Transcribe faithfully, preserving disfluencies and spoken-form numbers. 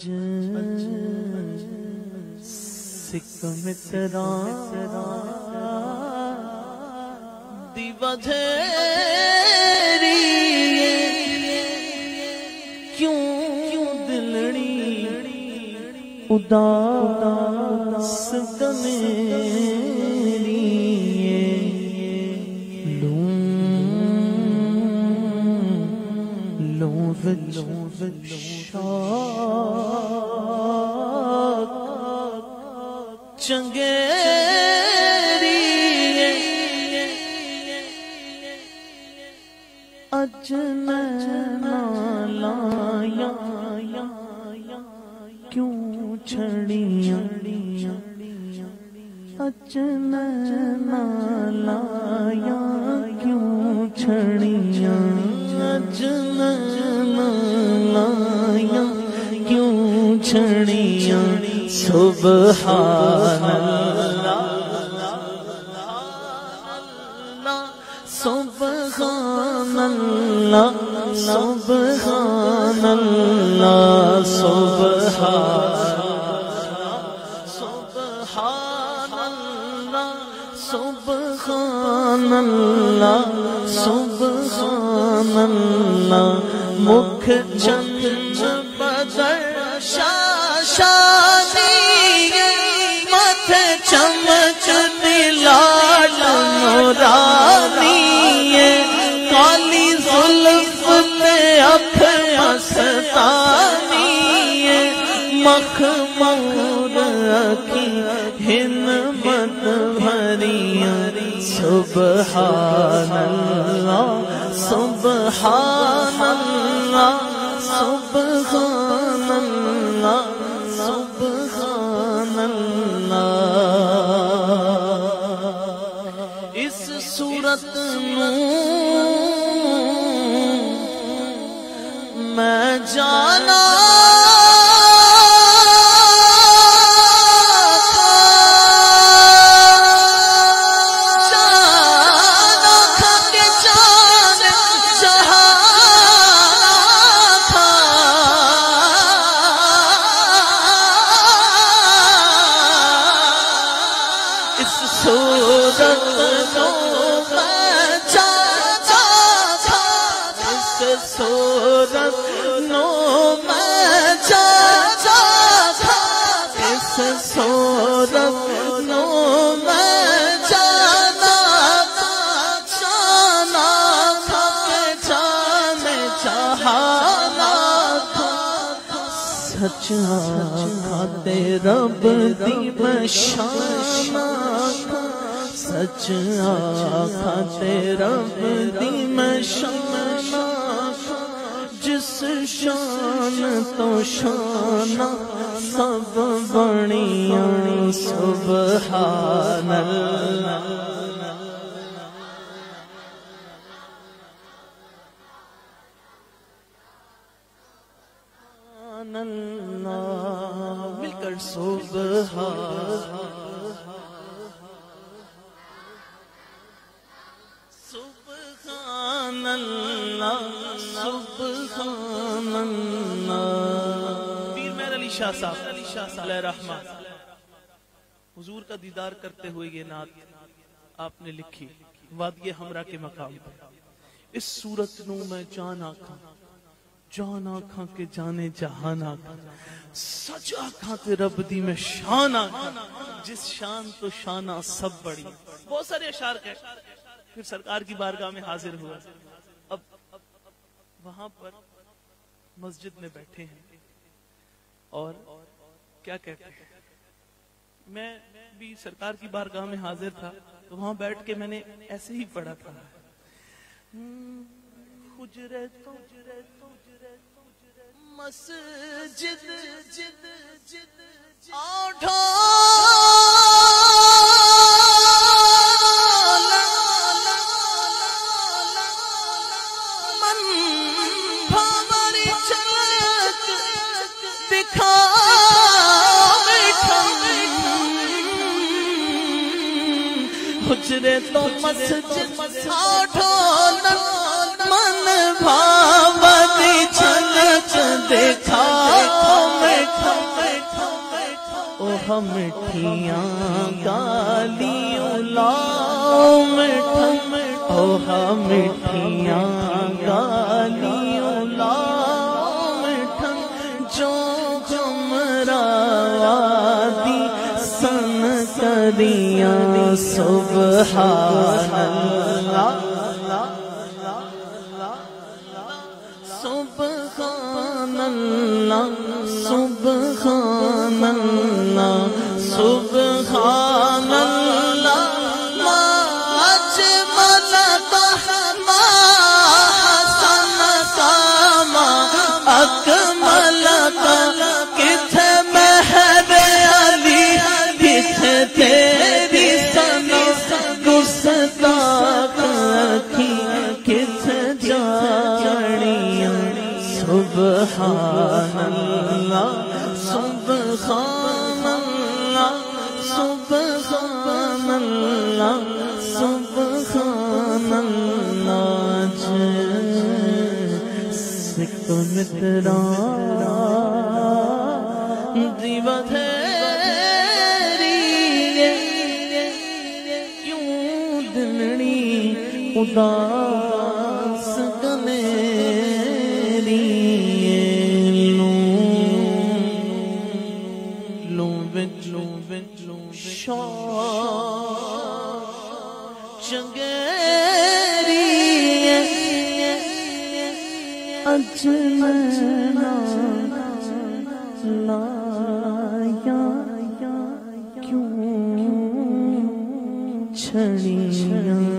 सिख मित्रा दिवधेरी क्यों क्यों दिलड़ी उदास मेरी लूं लूं चंगेरी अज मैं लाया क्यों छड़िया अज मैं लाया क्यों छड़िया अज मैं लाया क्यों छड़िया सुबहान अल्लाह सुबहान अल्लाह सुबहान अल्लाह सुबहान अल्लाह सुबहान अल्लाह सुबहान अल्लाह मुख चंद बदर शाशानी मत चमक लाल नूरानी काली जुल्फ में अख अस्तानी मखमूर की हिम्मत भरिया सुबहान अल्लाह सुबहान अल्लाह सुबहान अल्लाह सुबहान अल्लाह इस सूरत में मैं जाना सच आँखाते रब दी मशाना का सच आँखाते रब दी मशाना का जिस शान तो शाना सब बनिया सुबहान अल्लाह मिलकर सुबहान सुबहान अल्लाह सुबहान अल्लाह पीर मेहर अली शाह साहब अली शाह रहमान हुजूर का दीदार करते हुए ये नात आपने लिखी वादिये हमरा के मकाम पर इस सूरत नू मैं जान आखा जान आखा के जाने जहान आखा सच आखा के रब दी में शान आखा जिस शान तो शाना सब बड़ी बहुत सारे अशार है। फिर सरकार की बारगाह में हाजिर हुआ। अब वहां पर मस्जिद में बैठे हैं और क्या कहते हैं, मैं भी सरकार की बारगाह में हाजिर था तो वहां बैठ के मैंने ऐसे ही पढ़ा था हुजरे तो मस्जिद जिद जिद आठो मन भंवरी चलक दिखा हुजरे तो मस्जिद आठो मन भावरी चलक देखा हम ठिया गालियों लाओ मिठम ओ हम ठिया गालियों लाओ मिठम जो जमरावादी सन करिया सुबहान अल्लाह सुबहान अल्लाह सुबहान अल्लाह सुबहान अल्लाह मा अजमल का मा हसन का मा अकमल का किथे महब अली किथे तेरी सना गुस्ताख की किथे जानिया सुबहान अल्लाह सुबहान अल्लाह सुबहान अल्लाह सुबहान अल्लाह सिक मित्रा जीवत क्यों दिलड़ी उदास अजमला लाया क्यों छड़ियां।